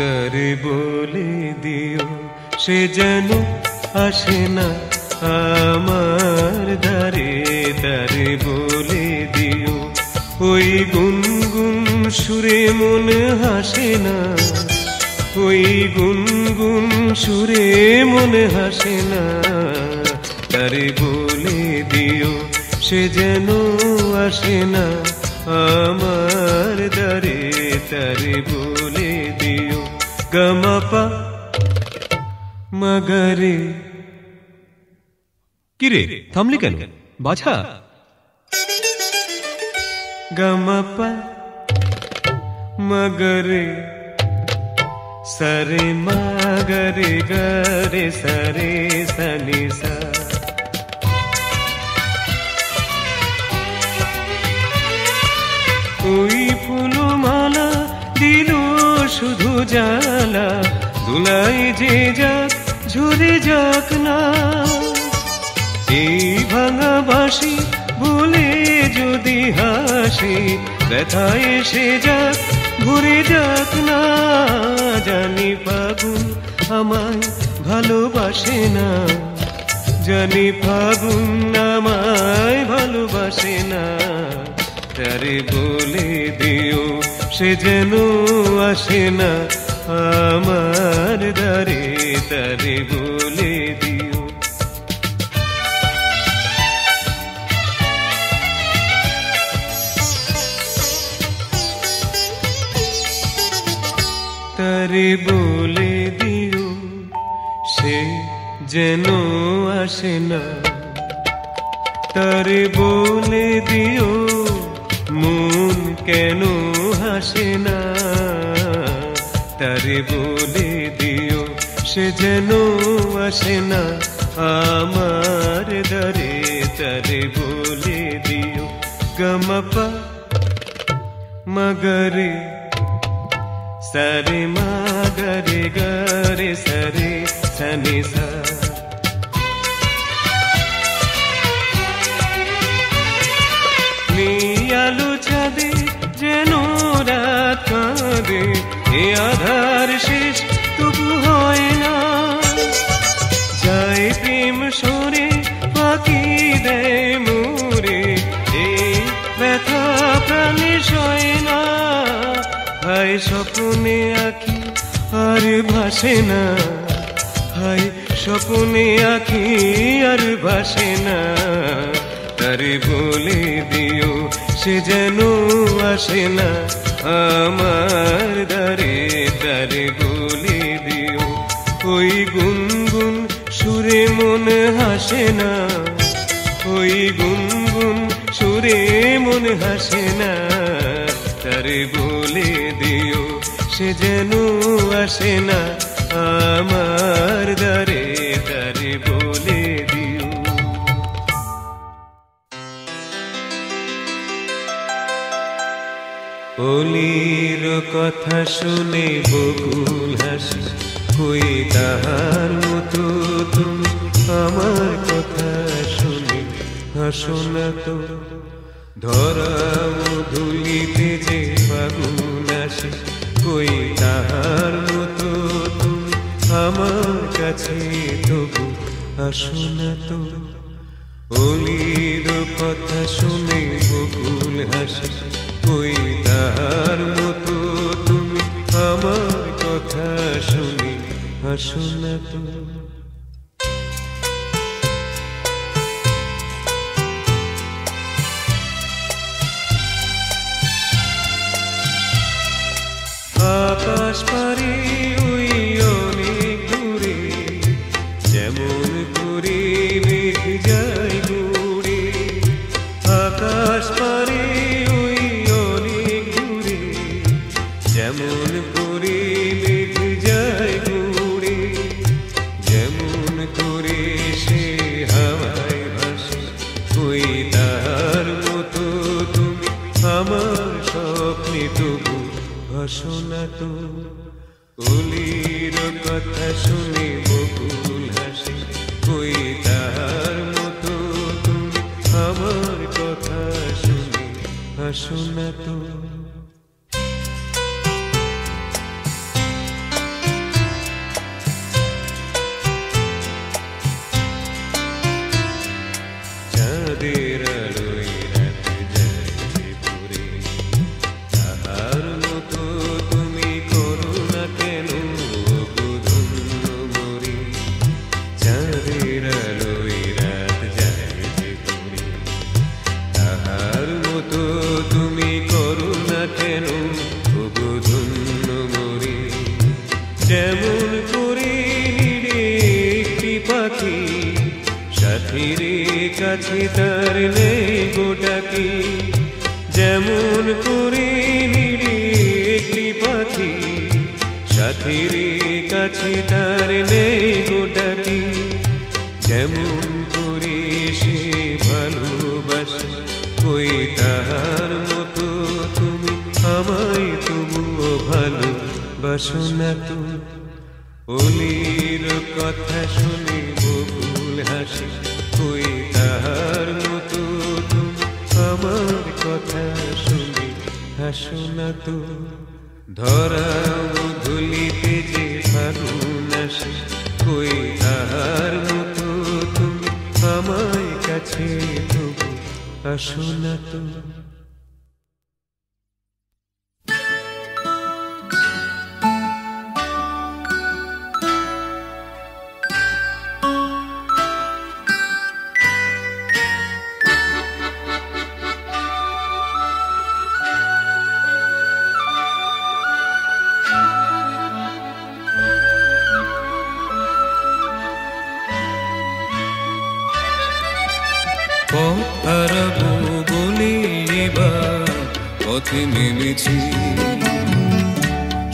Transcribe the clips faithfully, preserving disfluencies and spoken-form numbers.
তারে বলে দিও সে যেন আসে না আমার ধারে। তারে বলে দিও ওই গুনগুন সুরে মন হাসে না, ওই গুনগুন সুরে মন হাসে না। তারে বলে দিও সে যেন আসে না আমার দারে। তারে বলে দিও গামাপা মাগারে। কিরে থামলি কেন বাছা? গামাপা মাগারে সারে মাগারে গারে সারে সানি সা। ওই ফুলমালা দিল শুধু জালা, দুলাই যে যাক ঝরে যাক না। এই ভাঙা বাঁশি বলে যদি হাসি, ব্যথা এসে যাক ঘুরে যাক না। জানি ফাগুন আমায় ভালোবাসে না, জানি ফাগুন আমায় ভালোবাসে না। তারে বলে দিও সে যেন আসে না আমার দারে। তারে বলে দিও তারে বলে দিও সে যেন আসে না। তারে বলে দিও মন কেন হাসে না। তারে বলে দিও সে যেন আসে না আমার দারে। তারে বলে দিও গামাপা মাগারে সারে মাগারে গারে সারে সানি সা। আলো ছাদে যেন রাত কাঁদে, এ আধার শেষ তবু হয় না। যায় প্রেম সরে পাখি দেয় মোরে, এই ব্যথা প্রাণে সয় না। হায় স্বপনে আঁখি আর ভাসে না, হায় স্বপনে আঁখি আর ভাসে না। তারে বলে দিও সে যেন আসে না আমার দারে। তারে বলে দিও ওই গুনগুন সুরে মন হাসে না, ওই গুনগুন সুরে মন হাসে না। তারে বলে দিও সে যেন আসে না আমার দারে। তারে বলে দিও অলির কথা শুনে বকুল হাসি, কই তাহার মতো তুমি আমার কথা শুনে হাসো না তো। ধরা মধুলিতে যে ফাগুন আসে, কই তাহার মতো তুমি আমার কাছে তবু হাসো না তো। অলির কথা শুনে বকুল হাসি, কই তাহার মতো তুমি আমার কথা শুনি হাসো না তো। আকাশ পারে ওই অনেক দূরে, যেমন করে মেঘ যায় দূরে। আকাশ পারে যেমন করে মেঘ যায় ঘুরে, যেমন করে সে হাওয়ায় ভাসে। কই তাহার মতো তুমি আমার স্বপ্নে তবু ভাসো না তো। অলির কথা শুনে বকুল হাসে, কই তাহার মতো তুমি আমার কথা শুনে হাসো না তো। যেমন করে নিরে একটি পাখি সাথীর কাছে তার নেই গোটাকে, যেমন করে নিরে একটি পাখি সাথীর কাছে তার নেই গোটাকে, যেমন করে সে ভালোবাসে কই তাহার মতো তুমি আমায় তবুও ভালোবাসো না। তুমি অলির কথা শুনে বকুল হাসি কই তাহার মতো তুমি আমার কথা শুনে হাসো না। তো ধরা ধুলিতে যে ফাগুন আসে কই তাহার মতো তুমি আমার কাছে তবু আসো না। তো নেমেছি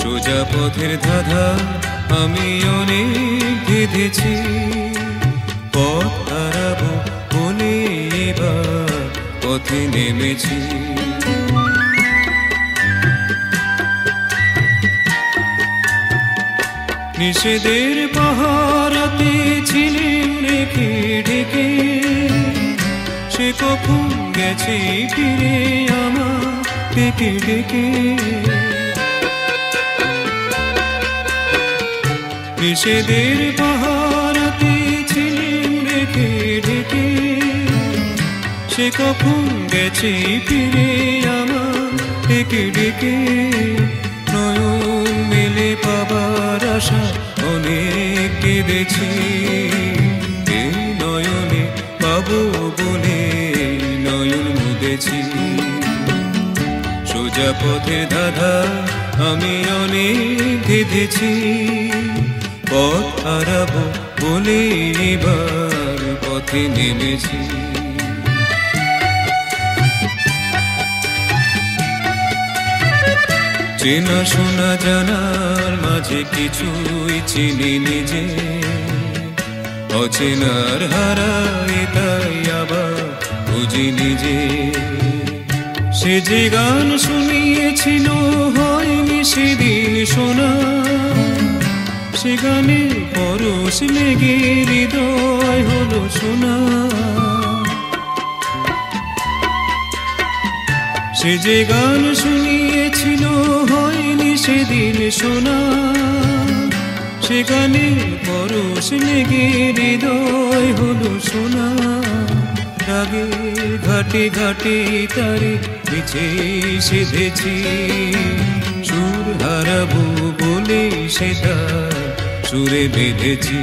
সোজা পথের ধাঁধা আমি অনেক বেঁধেছি, পথ হারাবো বলে এবার পথে নেমেছি। নিষেধের পাহারাতে ছিলেন রেখে ঢেকে সে কখন গেছে ফিরে আমার ডেকে ডেকে, নিষেধের পাহারাতে ছিলেন রেখে ডেকে সে কখন গেছে ফিরে আমার ডেকে ডেকে, নয়ন মেলে পাবার আশা অনেক কেঁদেছি, এই নয়নে পাবো বলে নয়ন মুদেছি। সোজা পথে ধাঁধা আমি অনেক বেঁধেছি, পথ হারাবো বলে এবার পথে নেমেছি। চেনা শোনা জানার মাঝে কিছুই চিনি নিজে, অচেনার হারাই তাই আবার বুঝি নিজে। সে যে গান শুনিয়েছিল হয়নি সেদিন শোনা, সে গানে পরশ লেগে হৃদয় হলো শোনা। সে যে গান শুনিয়েছিল হয়নি সেদিন শোনা, সে গানে পরশ লেগে হৃদয় হলো শোনা। রাগে ঘাটে ঘাটে তারে পিছে সেধেছি, সুর হারাবো বলে সেটা সুরে বেঁধেছি।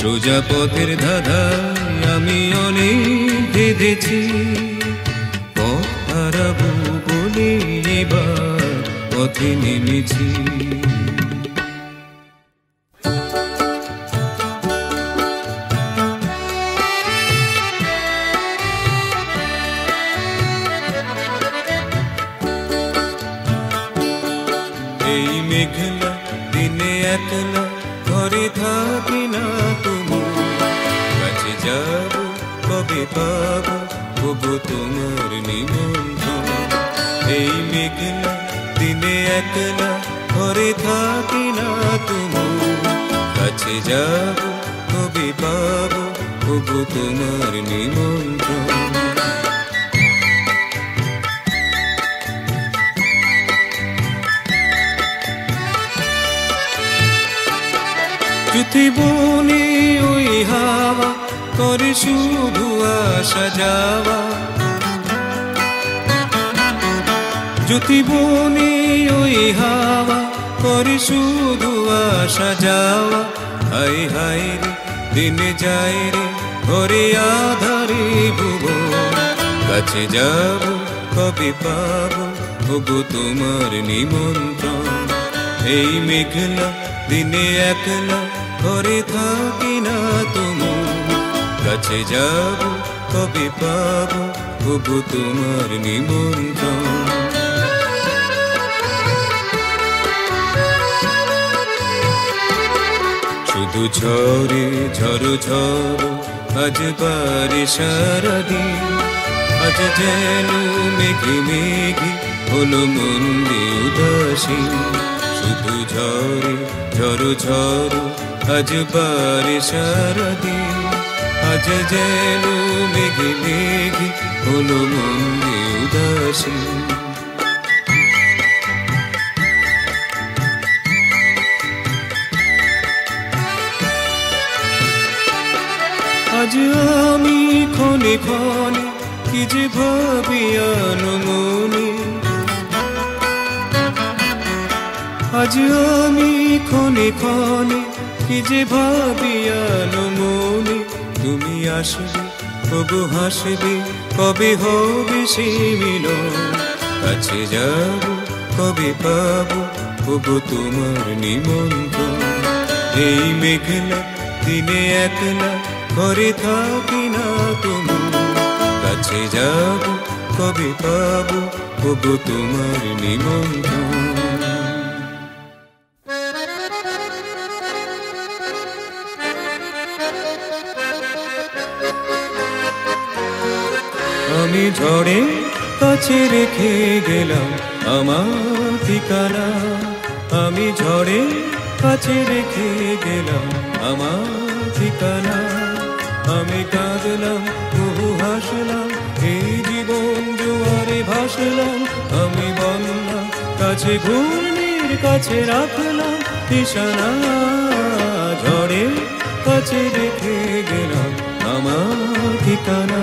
সোজা পথের ধাঁধায় আমি অনেক বেঁধেছি, পথ হারাবো বলে এবার পথে নেমেছি। যাব কবে পাবো কবু তোমার নিমন্ত্রণ, বনে ওই হাওয়া করে শুধু আসা যাওয়া, জ্যোতি বনে ওই হাওয়া করে শুধু আসা যাওয়া। হাই হাই রে দিন যায় রে ঘরে আধারে ভুবো, কাছে যাব কবে পাবো ভুবো তোমার নিমন্ত্রণ। এই মেঘলা দিনে একলা ঘরে থাকি না তোমার কাছে, যাব কবে পাব তবু তোমার নিমন্ত্রণ। শুধু ঝড়ে ঝড়ো ঝড়ো আজ বারে সারাদিন, আজ যেন মেঘে মেঘে হলো মন উদাসীন। শুধু ঝড়ে ঝড়ো ঝড়ো আজ বারে সারাদিন, আজ যেন মেঘে মেঘে হলো মন উদাসীন। আজ আমি ক্ষণে ক্ষণে কি যে ভাবি আনমনে, আজ আমি ক্ষণে ক্ষণে কি যে ভাবি আনমনে। তুমি আসবে তবু হাসবে, কবে হবে সে মিলন, কাছে যাব কবে পাব তবু তোমার নিমন্ত্রণ। এই মেঘলা দিনে একলা ঘরে থাকি না তুমি, কাছে যাব কবে পাব তবু তোমার নিমন্ত্রণ। আমি ঝড়ে কাছে রেখে গেলাম আমার ঠিকানা, আমি ঝড়ে কাছে রেখে গেলাম আমার ঠিকানা। আমি কাঁদলাম বহু হাসলাম, এই জীবন জোয়ারে ভাসলাম। আমি বললাম কাছে ঘূর্ণির কাছে রাখলাম নিশানা, ঝড়ে কাছে রেখে গেলাম আমার ঠিকানা।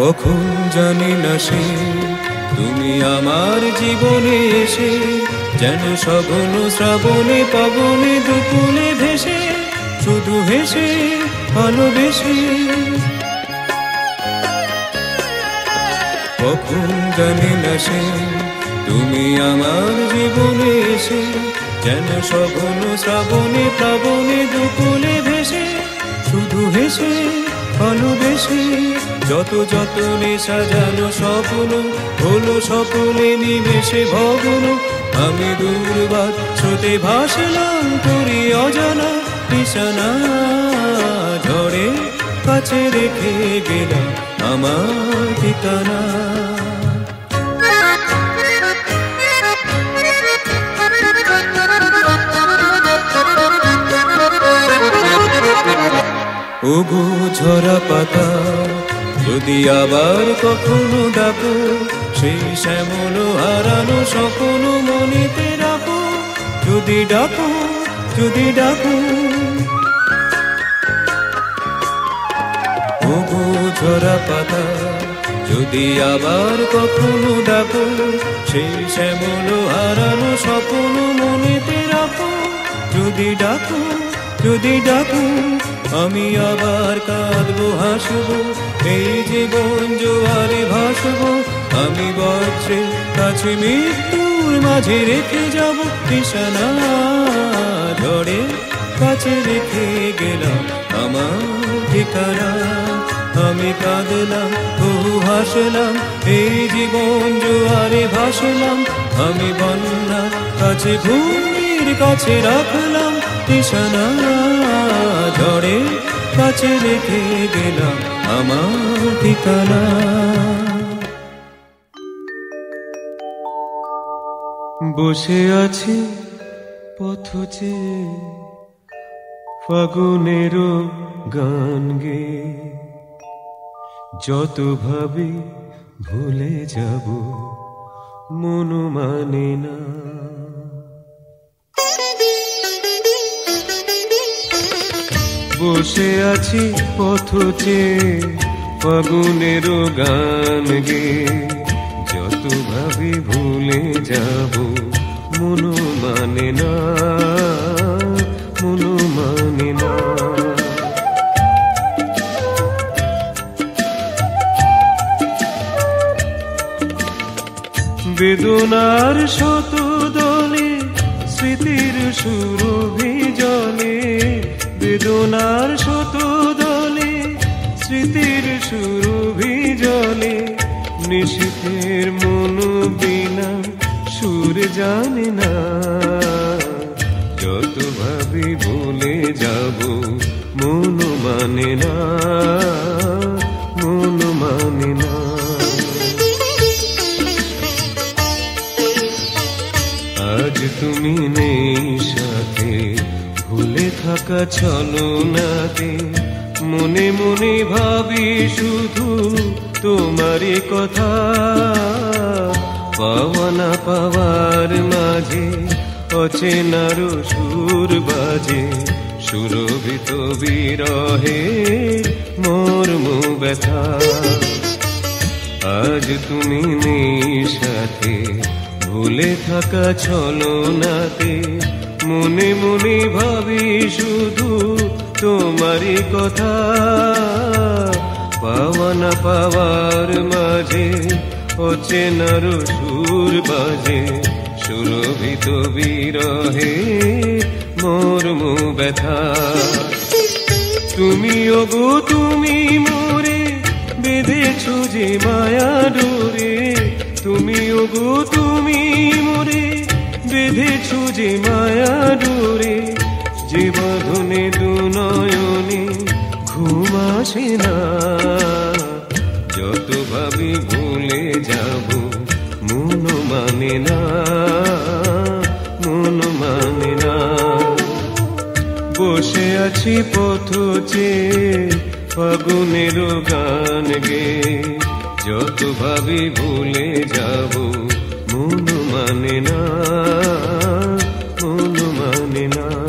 কখন জানি না সে তুমি আমার জীবনে এসে, যেন সঘন শ্রাবণে পাবনে দুপুলে ভেসে, শুধু হেসে ভালোবেসে। কখন জানি না সে তুমি আমার জীবনে এসে, যেন সঘন শ্রাবণে পাবনে দুপুলে ভেসে, শুধু হেসে ভালোবেসে। যত যতনে সাজানো স্বপ্ন হলো সকলে নিমেষে ভগ্ন। আমি দুর্বাদ স্রোতে ভাসলাম করি অজানা নিশানা, ঝড়ে কাছে রেখে গেলাম আমার ঠিকানা। ওগো ঝরা পাতা যদি আবার কখনো ডাকো, সেই শ্যামল হারানো সকল মনেতে রাখো। যদি ডাকো যদি ডাকো ওগো ঝরা পাতা যদি আবার কখনো ডাকো, সেই শ্যামল হারানো সকল মনেতে রাখো। যদি ডাকো যদি ডাকো আমি আবার কাঁদবো হাসবো, এই জীবন জোয়ারে ভাসবো। আমি বজ্রের কাছে মৃত্যুর মাঝে রেখে যাবো নিশানা, ঝড়ে কাছে রেখে গেলাম আমার ঠিকানা। আমি কাঁদলাম বহু হাসলাম, এই জীবন জোয়ারে ভাসলাম। আমি বন্যা কাছে ঘুমির কাছে রাখলাম নিশানা, ঝড়ে কাছে রেখে গেলাম আমার ঠিকানা। বসে আছি পথচে ফাগুনেরও গান গে, যত ভাবি ভুলে যাব মন মানে না। বসে আছি পথচে ফাগুনেরও গান গে, যত ভাবি ভুলে যাব মন মানে না, মন মানে না। বেদনার শত দলে স্মৃতির সুরভি জলে, বেদনার শত দলে স্মৃতির সুরভি জলে, নিশীথের মন বিনা সুর জানে না। যত ভাবি ভুলে যাব মন মানে না, মন মানে না। আজ তুমি নেই সাথে, ভুলে থাকা ছলনাতে মনে মনে ভাবি শুধু তোমারই কথা। পাওয়া না পাওয়ার মাঝে অচেনার সুর বাজে, সুরভিত বিরহে মর্ম ব্যথা। আজ তুমি নেই সাথে, ভুলে থাকা ছলনাতে মনে মনে ভাবি শুধু তোমারই কথা। পাওয়া না পাওয়ার মাঝে অচেনার সুর বাজে, সুরভিত বিরহে মর্ম ব্যথা। তুমি ওগো তুমি মোরে বেঁধেছো যে মায়া ডোরে, তুমি ওগো তুমি মোরে বেঁধেছো যে মায়া ডোরে, যে বাঁধনে দু নয়নে ঘুম আসে না। যত ভাবি ভুলে যাব মন মানে না, মন মানে না। বসে আছি পথে ফাগুনের গান গে, যত ভাবি ভুলে যাব মন মানে না, মন মানে না।